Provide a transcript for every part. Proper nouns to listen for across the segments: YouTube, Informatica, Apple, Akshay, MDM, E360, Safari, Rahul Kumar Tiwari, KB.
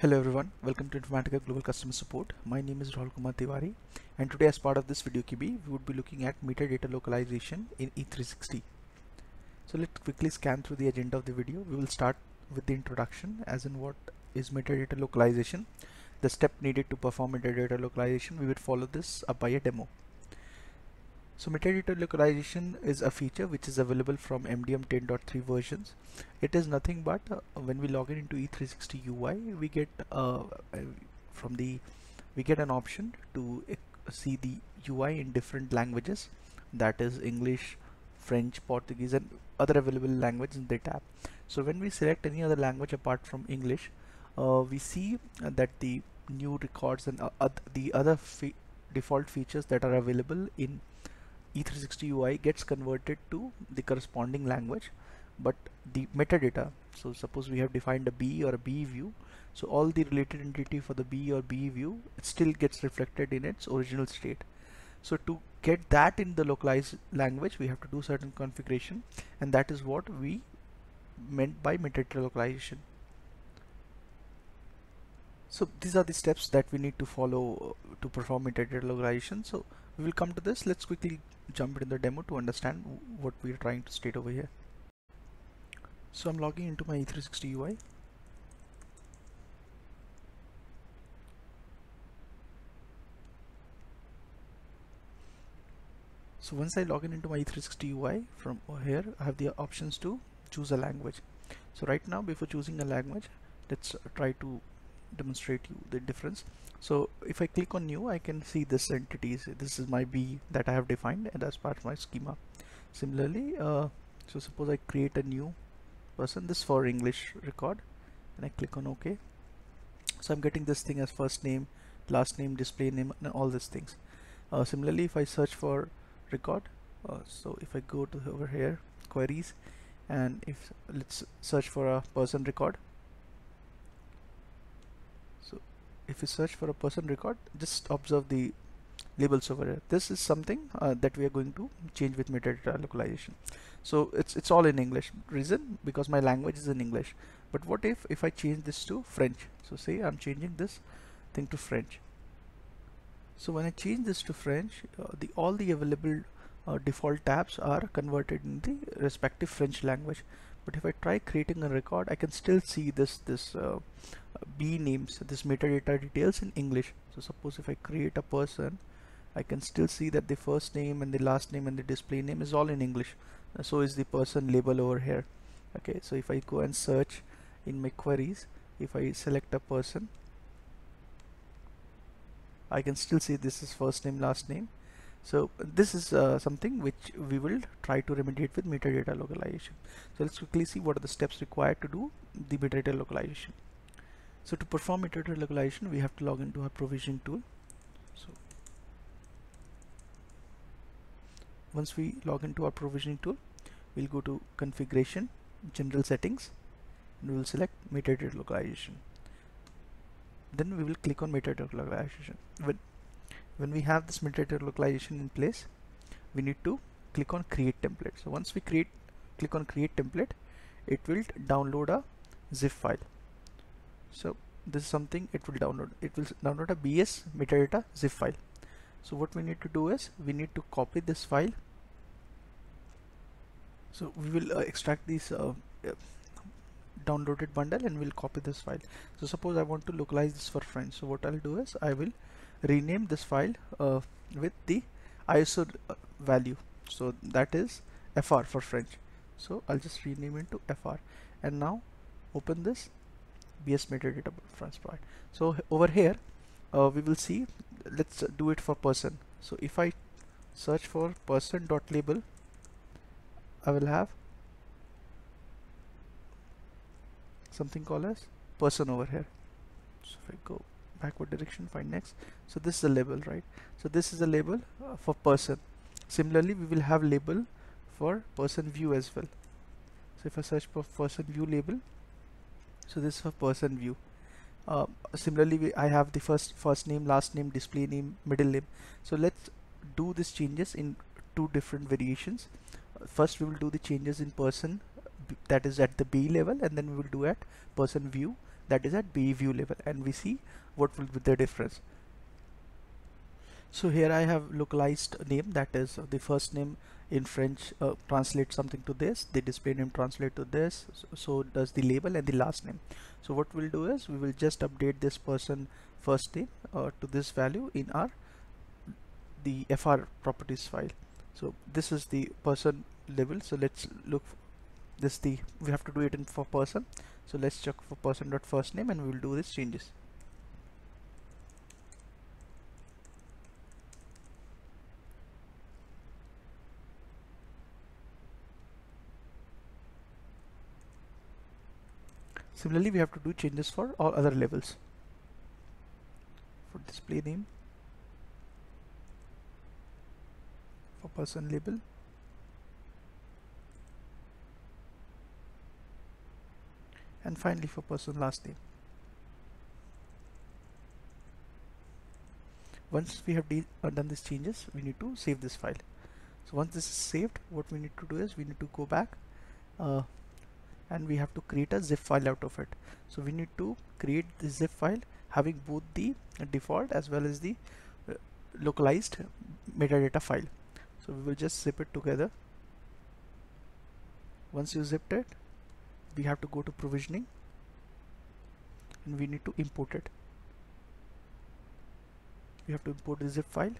Hello everyone, welcome to Informatica Global Customer Support. My name is Rahul Kumar Tiwari, and today as part of this video KB, we would be looking at metadata localization in E360. So let's quickly scan through the agenda of the video. We will start with the introduction, as in what is metadata localization, the step needed to perform metadata localization. We would follow this up by a demo. So metadata localization is a feature which is available from MDM 10.3 versions. It is nothing but when we log in into E360 UI, we get an option to see the UI in different languages, that is English, French, Portuguese, and other available languages in the tab. So when we select any other language apart from English, we see that the new records and the other default features that are available in E360 UI gets converted to the corresponding language, but the metadata, so suppose we have defined a B or a B view, so all the related entity for the B or B view, it still gets reflected in its original state. So to get that in the localized language, we have to do certain configuration, and that is what we meant by metadata localization. So these are the steps that we need to follow to perform metadata localization. So we will come to this. Let's quickly jump into the demo to understand what we are trying to state over here. So I'm logging into my E360 UI. So once I log in into my E360 UI, from here I have the options to choose a language. So right now, before choosing a language, let's try to demonstrate you the difference. So if I click on new, I can see this entities. This is my B that I have defined, and that's part of my schema. Similarly, so suppose I create a new person, this for English record, and I click on OK. So I'm getting this thing as first name, last name, display name, and all these things. Similarly, if I search for record, so if I go to over here, queries, and if let's search for a person record. If you search for a person record, just observe the labels over here. This is something that we are going to change with metadata localization. So it's all in English. Reason? Because my language is in English. But what if I change this to French? So say I'm changing this thing to French. So when I change this to French, all the available default tabs are converted in the respective French language. But if I try creating a record, I can still see this B names, this metadata details in English. So suppose if I create a person, I can still see that the first name and the last name and the display name is all in English. So is the person label over here. Okay, so if I go and search in my queries, if I select a person, I can still see this is first name, last name. So this is something which we will try to remediate with metadata localization. So let's quickly see what are the steps required to do the metadata localization. So to perform metadata localization, we have to log into our provisioning tool. So once we log into our provisioning tool, we'll go to configuration, general settings, and we'll select metadata localization. Then we will click on metadata localization. When we have this metadata localization in place, we need to click on create template. So once we click on create template, it will download a zip file. So this is something it will download. It will download a BS metadata zip file. So what we need to do is we need to copy this file. So we will extract these downloaded bundle, and we'll copy this file. So suppose I want to localize this for French. So what I'll do is I will rename this file with the ISO value, so that is FR for French. So I'll just rename it to FR, and now open this BS metadata French file. So over here we will see, let's do it for person. So if I search for person.label, I will have something called as person over here. So if I go backward direction, find next, so this is a label, right? So this is a label for person. Similarly, we will have label for person view as well. So if I search for person view label, so this is for person view. Similarly, I have the first name, last name, display name, middle name. So let's do these changes in two different variations. First we will do the changes in person, that is at the B level, and then we will do at person view, that is at B view level, and we see what will be the difference. So here I have localized name, that is the first name in French translate something to this, the display name translate to this, so does the label and the last name. So what we'll do is we will just update this person first name to this value in our the FR properties file. So this is the person level, so let's look this, the we have to do it in for person, so let's check for person dot first name and we will do these changes. Similarly, we have to do changes for all other levels. For display name, for person label, and finally for person last name. Once we have done these changes, we need to save this file. So once this is saved, what we need to do is we need to go back and we have to create a zip file out of it. So we need to create the zip file having both the default as well as the localized metadata file. So we will just zip it together. Once you zipped it, we have to go to provisioning and we need to import it. We have to import the zip file.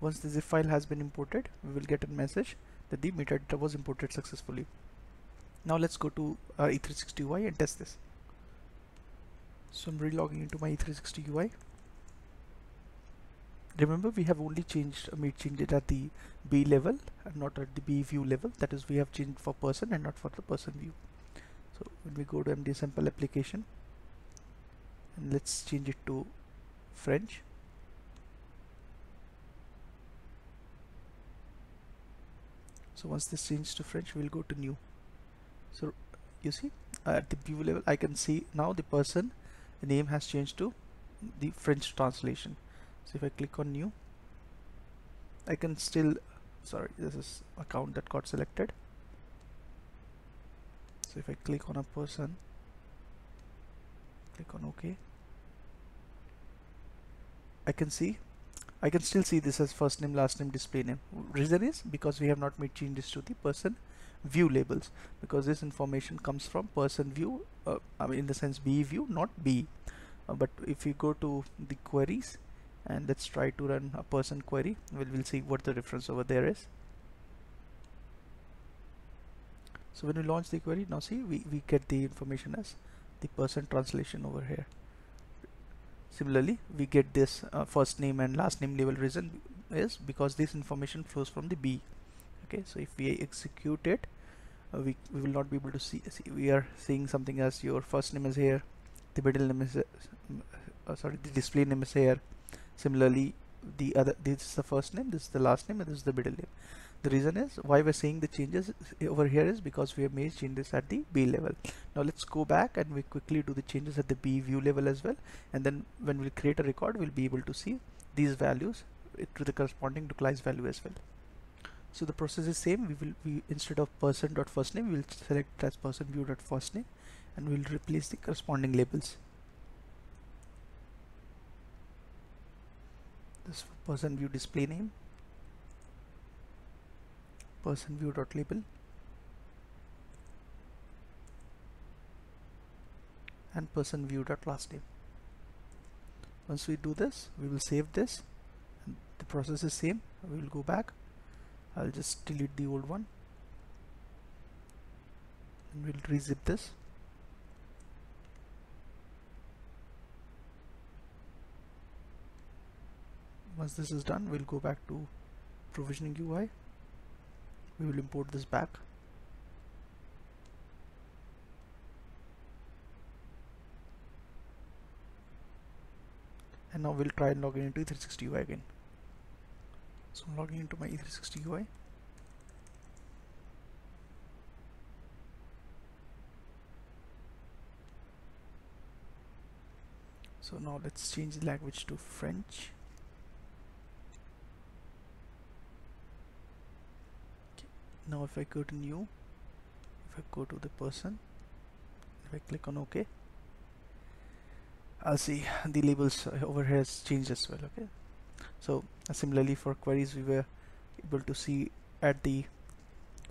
Once the zip file has been imported, we will get a message that the metadata was imported successfully. Now let's go to our E360 UI and test this. So I'm relogging into my E360 UI. Remember, we have only made change it at the B level and not at the B view level. That is, we have changed for person and not for the person view. So when we go to MD sample application, and let's change it to French. So once this changes to French, we'll go to new. So you see at the view level, I can see now the person name has changed to the French translation. So if I click on new, I can still, sorry, this is account that got selected. So if I click on a person, click on OK, I can still see this as first name, last name, display name. Reason is because we have not made changes to the person view labels, because this information comes from person view, I mean in the sense B view, not B. But if you go to the queries and let's try to run a person query, we'll see what the difference over there is. So when we launch the query, now see we get the information as the person translation over here. Similarly, we get this first name and last name label. Reason is because this information flows from the B. Okay, so if we execute it, we will not be able to see. We are seeing something as your first name is here, the middle name is the display name is here. Similarly, the other, this is the first name, this is the last name, and this is the middle name. The reason is why we're seeing the changes over here is because we have made changes at the B level. Now let's go back and we quickly do the changes at the B view level as well, and then when we create a record, we'll be able to see these values to the corresponding localized value as well. So the process is same. We instead of person.firstname, we'll select as person view.firstname and we'll replace the corresponding labels. This person view display name, person view dot label, and person view dot last name. Once we do this, we will save this. And the process is same. We will go back. I'll just delete the old one and we'll re-zip this. Once this is done, we'll go back to provisioning UI. We will import this back. And now we'll try and log in into E360 UI again. So I'm logging into my E360 UI. So now let's change the language to French. Now if I go to new, If I go to the person, if I click on OK, I'll see the labels over here has changed as well. Okay, so similarly for queries, we were able to see at the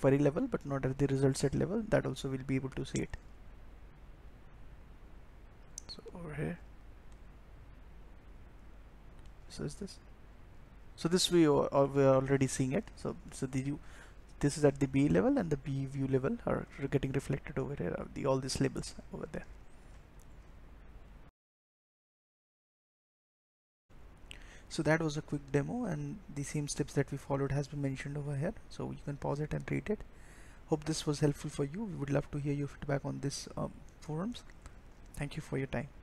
query level but not at the result set level. That also will be able to see it. So over here, so is this, so this we are already seeing it. So this is at the B level, and the B view level are getting reflected over here, all these labels over there. So that was a quick demo, and the same steps that we followed has been mentioned over here. So you can pause it and read it. Hope this was helpful for you. We would love to hear your feedback on this forums. Thank you for your time.